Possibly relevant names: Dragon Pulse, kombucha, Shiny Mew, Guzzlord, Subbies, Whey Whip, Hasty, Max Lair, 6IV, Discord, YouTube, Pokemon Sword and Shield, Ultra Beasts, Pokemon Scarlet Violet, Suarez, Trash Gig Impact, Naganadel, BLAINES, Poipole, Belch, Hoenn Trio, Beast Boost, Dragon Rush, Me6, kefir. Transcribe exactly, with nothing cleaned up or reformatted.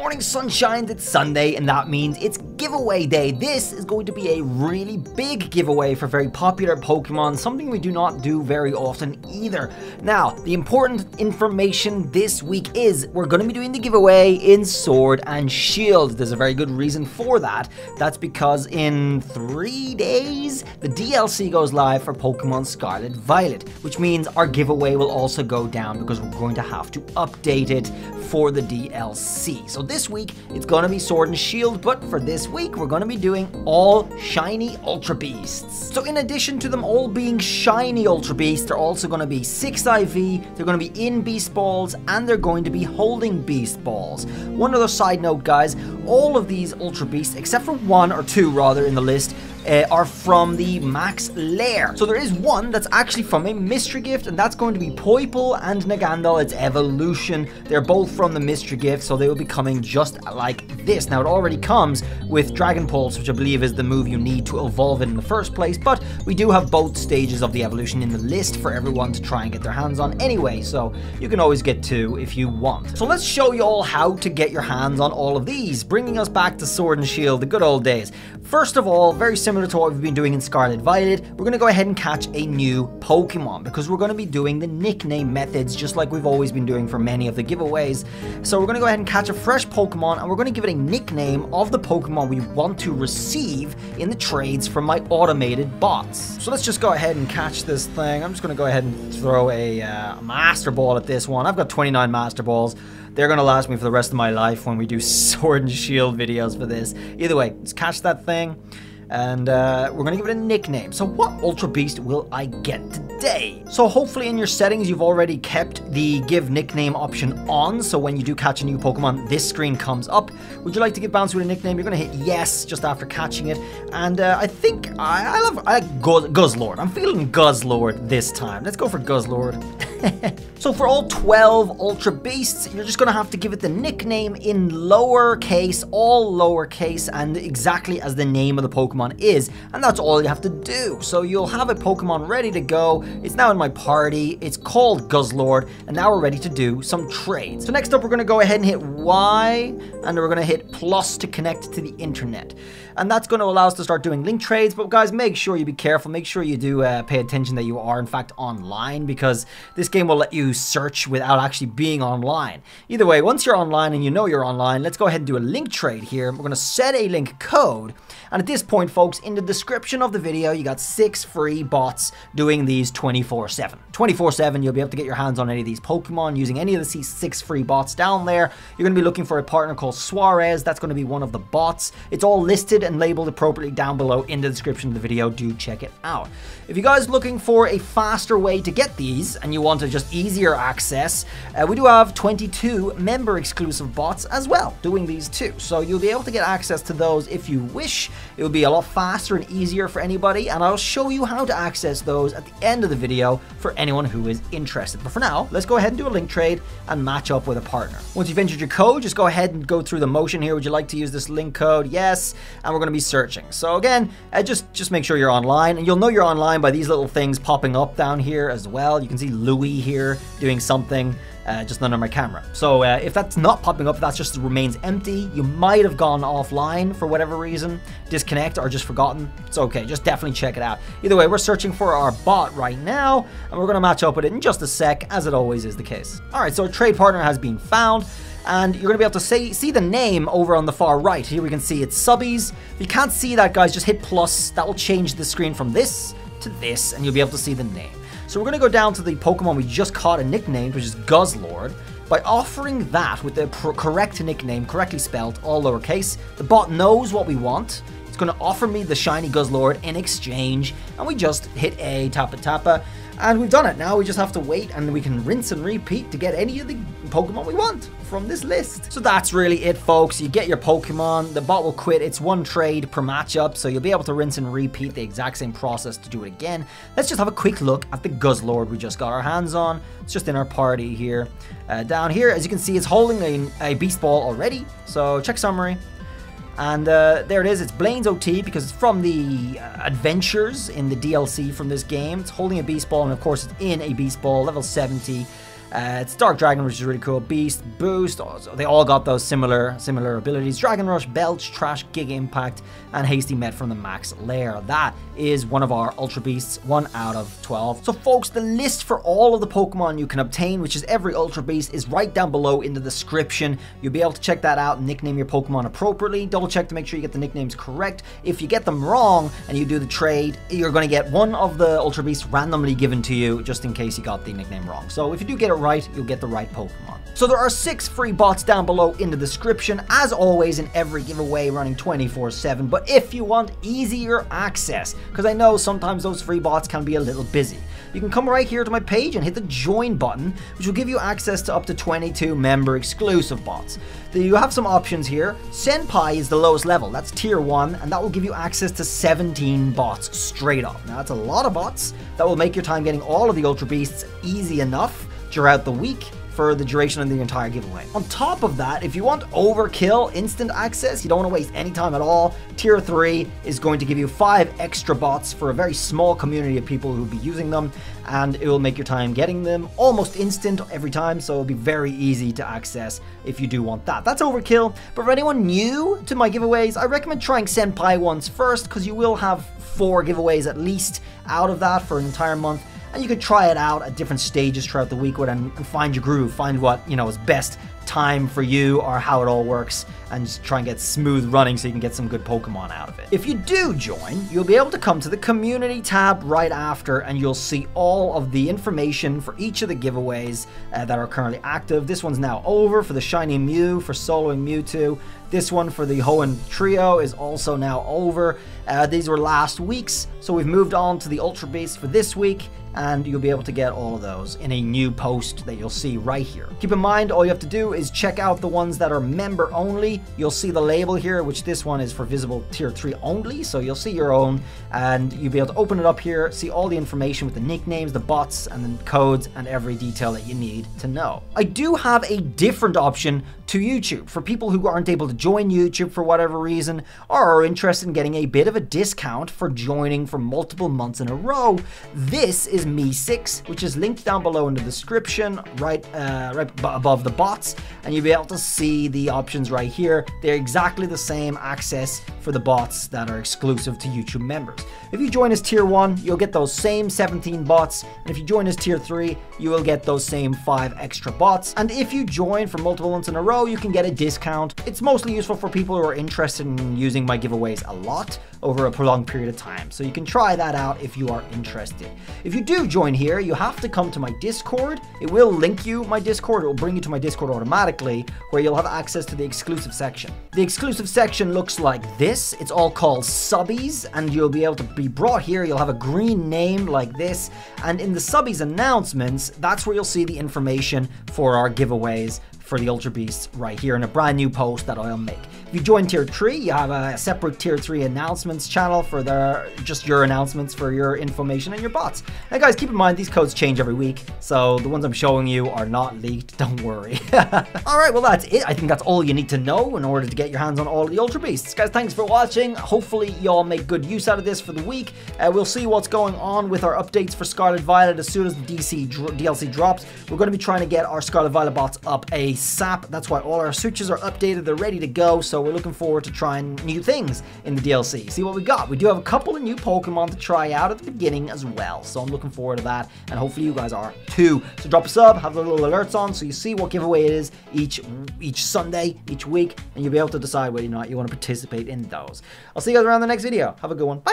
Morning sunshines, it's Sunday, and that means it's giveaway day. This is going to be a really big giveaway for very popular Pokemon, something we do not do very often either. Now, the important information this week is we're going to be doing the giveaway in Sword and Shield. There's a very good reason for that. That's because in three days, the D L C goes live for Pokemon Scarlet Violet, which means our giveaway will also go down because we're going to have to update it for the D L C. So this week, it's going to be Sword and Shield, but for this week, we're going to be doing all shiny Ultra Beasts. So in addition to them all being shiny Ultra Beasts, they're also going to be six I V, they're going to be in Beast Balls, and they're going to be holding Beast Balls. One other side note, guys, all of these Ultra Beasts, except for one or two rather in the list, Uh, are from the Max Lair. So there is one that's actually from a Mystery Gift, and that's going to be Poipole and Naganadel, its evolution. They're both from the Mystery Gift, so they will be coming just like this. Now, it already comes with Dragon Pulse, which I believe is the move you need to evolve in the first place, but we do have both stages of the evolution in the list for everyone to try and get their hands on anyway, so you can always get two if you want. So let's show you all how to get your hands on all of these, bringing us back to Sword and Shield, the good old days. First of all, very simple. Similar to what we've been doing in Scarlet Violet, we're going to go ahead and catch a new Pokemon because we're going to be doing the nickname methods just like we've always been doing for many of the giveaways. So we're going to go ahead and catch a fresh Pokemon, and we're going to give it a nickname of the Pokemon we want to receive in the trades from my automated bots. So let's just go ahead and catch this thing. I'm just going to go ahead and throw a uh, Master Ball at this one. I've got twenty-nine Master Balls. They're going to last me for the rest of my life when we do Sword and Shield videos for this. Either way, let's catch that thing. And uh, we're going to give it a nickname. So what Ultra Beast will I get today? So hopefully in your settings, you've already kept the give nickname option on. So when you do catch a new Pokemon, this screen comes up. Would you like to give Bounce with a nickname? You're going to hit yes just after catching it. And uh, I think I, I love I like Guz Guzzlord. I'm feeling Guzzlord this time. Let's go for Guzzlord. So for all twelve Ultra Beasts, you're just going to have to give it the nickname in lowercase, all lowercase, and exactly as the name of the Pokemon is. And that's all you have to do. So you'll have a Pokemon ready to go. It's now in my party. It's called Guzzlord. And now we're ready to do some trades. So next up, we're going to go ahead and hit Y. And we're going to hit plus to connect to the internet. And that's going to allow us to start doing link trades. But guys, make sure you be careful. Make sure you do uh, pay attention that you are, in fact, online. Because this game will let you search without actually being online. Either way, once you're online and you know you're online, let's go ahead and do a link trade here. We're going to set a link code. And at this point, folks, in the description of the video, you got six free bots doing these twenty-four seven. twenty-four seven, you'll be able to get your hands on any of these Pokemon using any of the six free bots down there. You're going to be looking for a partner called Suarez. That's going to be one of the bots. It's all listed and labeled appropriately down below in the description of the video. Do check it out. If you guys are looking for a faster way to get these and you want to just easy access, uh, we do have twenty-two member exclusive bots as well doing these too, so you'll be able to get access to those if you wish. It will be a lot faster and easier for anybody, and I'll show you how to access those at the end of the video for anyone who is interested. But for now, let's go ahead and do a link trade and match up with a partner. Once you've entered your code, just go ahead and go through the motion here. Would you like to use this link code? Yes. And we're going to be searching. So again, uh, just just make sure you're online, and you'll know you're online by these little things popping up down here as well. You can see Louis here doing something, uh, just not on my camera. So uh, if that's not popping up, if that just remains empty, you might have gone offline for whatever reason, disconnect or just forgotten. It's okay, just definitely check it out. Either way, we're searching for our bot right now, and we're gonna match up with it in just a sec, as it always is the case. All right, so our trade partner has been found. And you're going to be able to say, see the name over on the far right. Here we can see it's Subbies. If you can't see that, guys, just hit plus. That will change the screen from this to this, and you'll be able to see the name. So we're going to go down to the Pokemon we just caught and nicknamed, which is Guzzlord. By offering that with the correct nickname, correctly spelled, all lowercase, the bot knows what we want. It's going to offer me the shiny Guzzlord in exchange, and we just hit A, tappa tappa, and we've done it. Now we just have to wait, and we can rinse and repeat to get any of the Pokemon we want from this list. So that's really it, folks. You get your Pokemon, the bot will quit. It's one trade per matchup, so you'll be able to rinse and repeat the exact same process to do it again. Let's just have a quick look at the Guzzlord we just got our hands on. It's just in our party here. Uh, down here, as you can see, it's holding a, a Beast Ball already, so check summary. And uh, there it is. It's Blaine's O T because it's from the uh, adventures in the D L C from this game. It's holding a Beast Ball, and of course it's in a Beast Ball, level seventy. Uh, it's Dark Dragon, which is really cool. Beast Boost, also, they all got those similar similar abilities. Dragon Rush, Belch, Trash Gig Impact, and Hasty Met from the Max Lair. That is one of our Ultra Beasts, one out of twelve. So folks, the list for all of the Pokemon you can obtain, which is every Ultra Beast, is right down below in the description. You'll be able to check that out and nickname your Pokemon appropriately. Double check to make sure you get the nicknames correct. If you get them wrong and you do the trade, you're going to get one of the Ultra Beasts randomly given to you, just in case you got the nickname wrong. So if you do get it right, you'll get the right Pokemon. So there are six free bots down below in the description, as always, in every giveaway running twenty-four seven. But if you want easier access, because I know sometimes those free bots can be a little busy, you can come right here to my page and hit the join button, which will give you access to up to twenty-two member exclusive bots. You have some options here. Senpai is the lowest level, that's tier one, and that will give you access to seventeen bots straight up. Now that's a lot of bots. That will make your time getting all of the Ultra Beasts easy enough throughout the week for the duration of the entire giveaway. On top of that, if you want overkill instant access, you don't want to waste any time at all, tier three is going to give you five extra bots for a very small community of people who will be using them, and it will make your time getting them almost instant every time, so it'll be very easy to access if you do want that. That's overkill, but for anyone new to my giveaways, I recommend trying Senpai ones first, because you will have four giveaways at least out of that for an entire month. And you can try it out at different stages throughout the week and find your groove, find what, you know, is best time for you or how it all works, and just try and get smooth running so you can get some good Pokemon out of it. If you do join, you'll be able to come to the community tab right after, and you'll see all of the information for each of the giveaways uh, that are currently active. This one's now over for the Shiny Mew, for soloing Mewtwo. This one for the Hoenn Trio is also now over. Uh, these were last week's, so we've moved on to the Ultra Beasts for this week, and you'll be able to get all of those in a new post that you'll see right here. Keep in mind, all you have to do is check out the ones that are member only. You'll see the label here, which this one is for visible tier three only, so you'll see your own, and you'll be able to open it up here, see all the information with the nicknames, the bots, and the codes, and every detail that you need to know. I do have a different option to YouTube for people who aren't able to join YouTube for whatever reason, or are interested in getting a bit of a discount for joining for multiple months in a row. This is Me six, which is linked down below in the description, right, uh, right above the bots, and you'll be able to see the options right here. They're exactly the same access for the bots that are exclusive to YouTube members. If you join as tier one, you'll get those same seventeen bots, and if you join as tier three, you will get those same five extra bots, and if you join for multiple months in a row, you can get a discount. It's mostly useful for people who are interested in using my giveaways a lot over a prolonged period of time, so you can try that out if you are interested. If you do join here, you have to come to my Discord. It will link you my Discord, it will bring you to my Discord automatically, where you'll have access to the exclusive section. The exclusive section looks like this. It's all called Subbies, and you'll be able to be brought here. You'll have a green name like this, and in the Subbies announcements, that's where you'll see the information for our giveaways for the Ultra Beasts right here in a brand new post that I'll make. If you join tier three, you have a separate tier three announcements channel for the, just your announcements for your information and your bots. Now guys, keep in mind, these codes change every week, so the ones I'm showing you are not leaked, don't worry. All right, well that's it. I think that's all you need to know in order to get your hands on all the Ultra Beasts. Guys, thanks for watching. Hopefully y'all make good use out of this for the week. Uh, we'll see what's going on with our updates for Scarlet Violet as soon as the D C dr D L C drops. We're gonna be trying to get our Scarlet Violet bots up a ASAP. That's why all our switches are updated, they're ready to go, so we're looking forward to trying new things in the D L C. See what we got. We do have a couple of new Pokemon to try out at the beginning as well, so I'm looking forward to that, and hopefully you guys are too. So drop a sub, have the little alerts on, so you see what giveaway it is each, each Sunday, each week, and you'll be able to decide whether or not you want to participate in those. I'll see you guys around the next video. Have a good one. Bye!